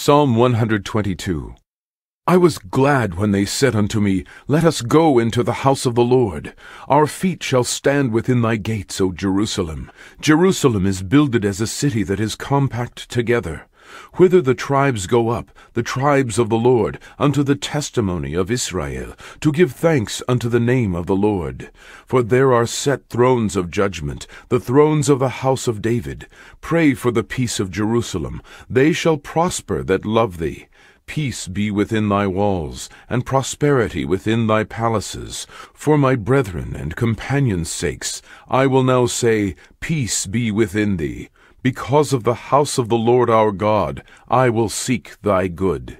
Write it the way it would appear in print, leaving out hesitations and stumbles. Psalm 122. I was glad when they said unto me, Let us go into the house of the Lord. Our feet shall stand within thy gates, O Jerusalem. Jerusalem is builded as a city that is compact together. Whither the tribes go up, the tribes of the Lord, unto the testimony of Israel, to give thanks unto the name of the Lord. For there are set thrones of judgment, the thrones of the house of David. Pray for the peace of Jerusalem. They shall prosper that love thee. Peace be within thy walls, and prosperity within thy palaces. For my brethren and companions' sakes, I will now say, Peace be within thee. Because of the house of the Lord our God, I will seek thy good.